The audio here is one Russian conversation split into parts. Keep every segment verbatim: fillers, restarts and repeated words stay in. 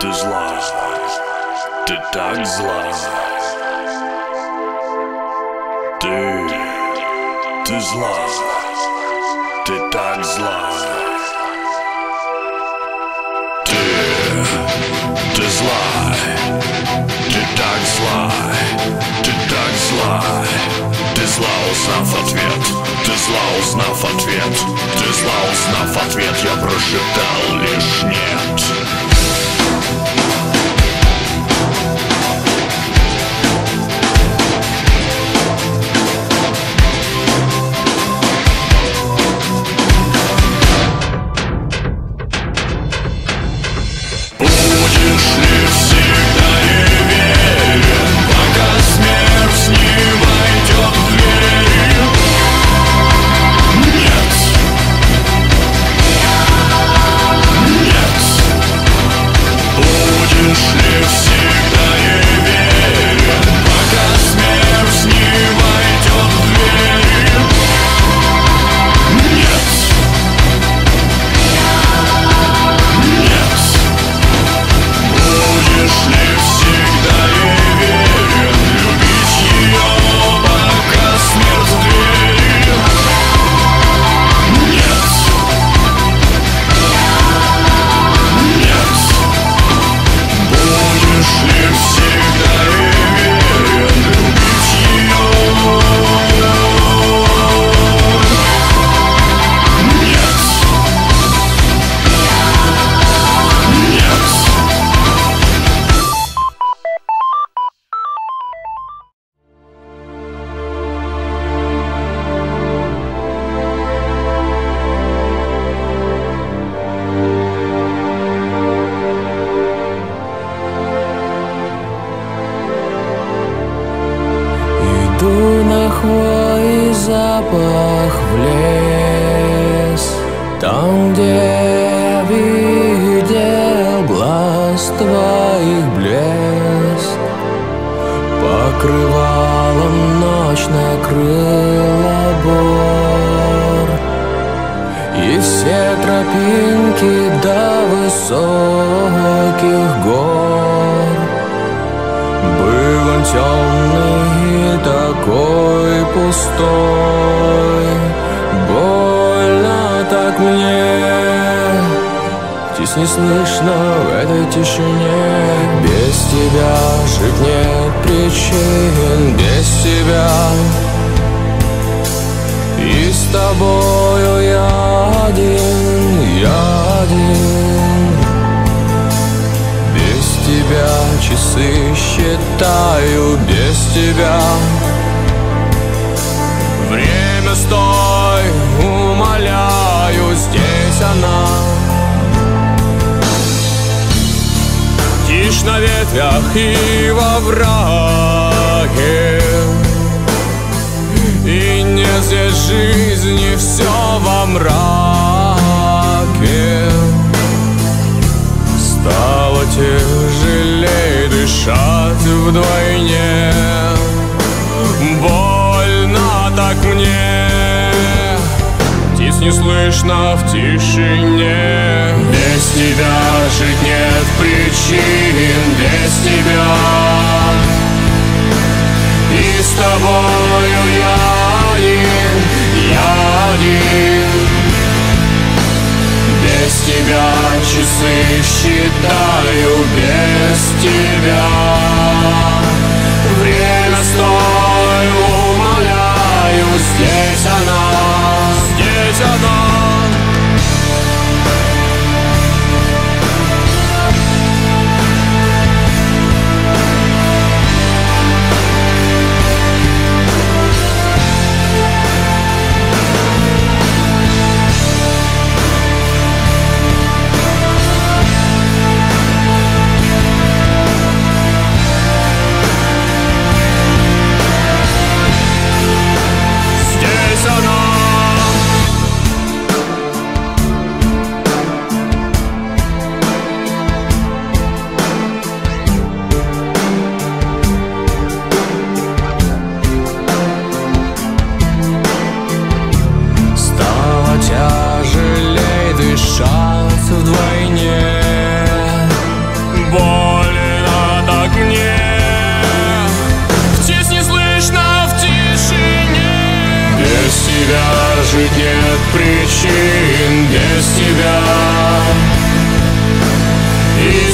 Ты зла, ты так зла. Ты, ты зла, ты так зла. Ты, ты зла, ты так зла, ты так зла. Ты зла, узнав ответ, ты зла, узнав ответ, ты зла, узнав ответ, я прошептал лишь нет.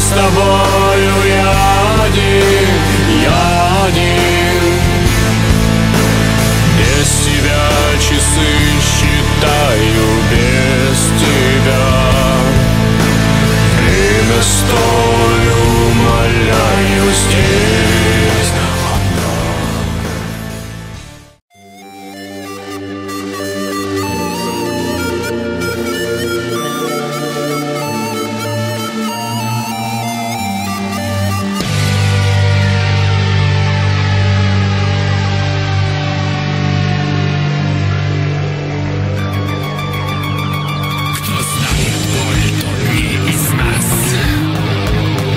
с тобою я один, я один. Без тебя часы считаю, без тебя время столь умоляю здесь. Кто знает боль, тот не из нас.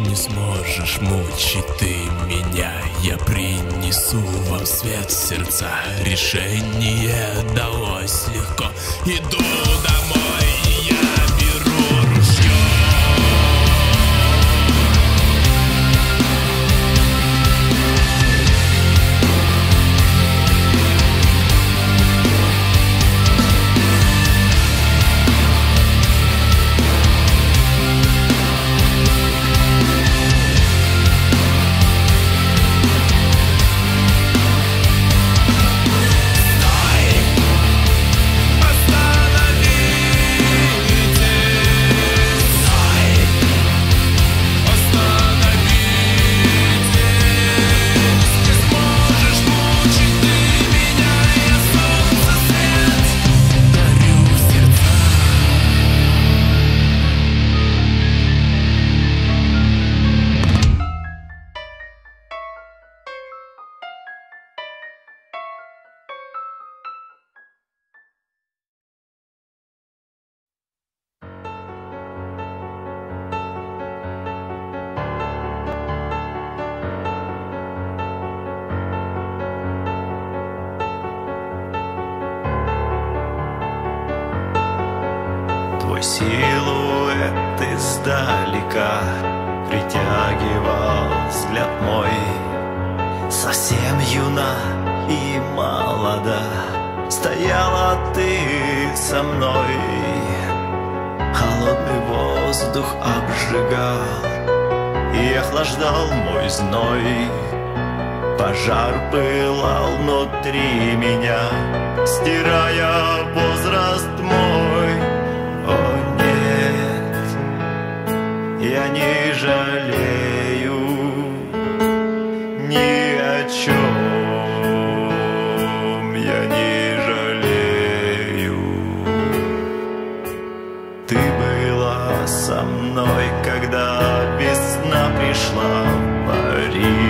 не сможешь мучить ты меня. Я принесу вам свет в сердца. Решение далось легко. Иду домой, и я беру ружье. Силуэт издалека притягивал взгляд мой. Совсем юна и молода стояла ты со мной. Холодный воздух обжигал, и охлаждал мой зной. Пожар пылал внутри меня, стирая возраст мой. Я не жалею ни о чем, я не жалею. Ты была со мной, когда весна пришла в Париж.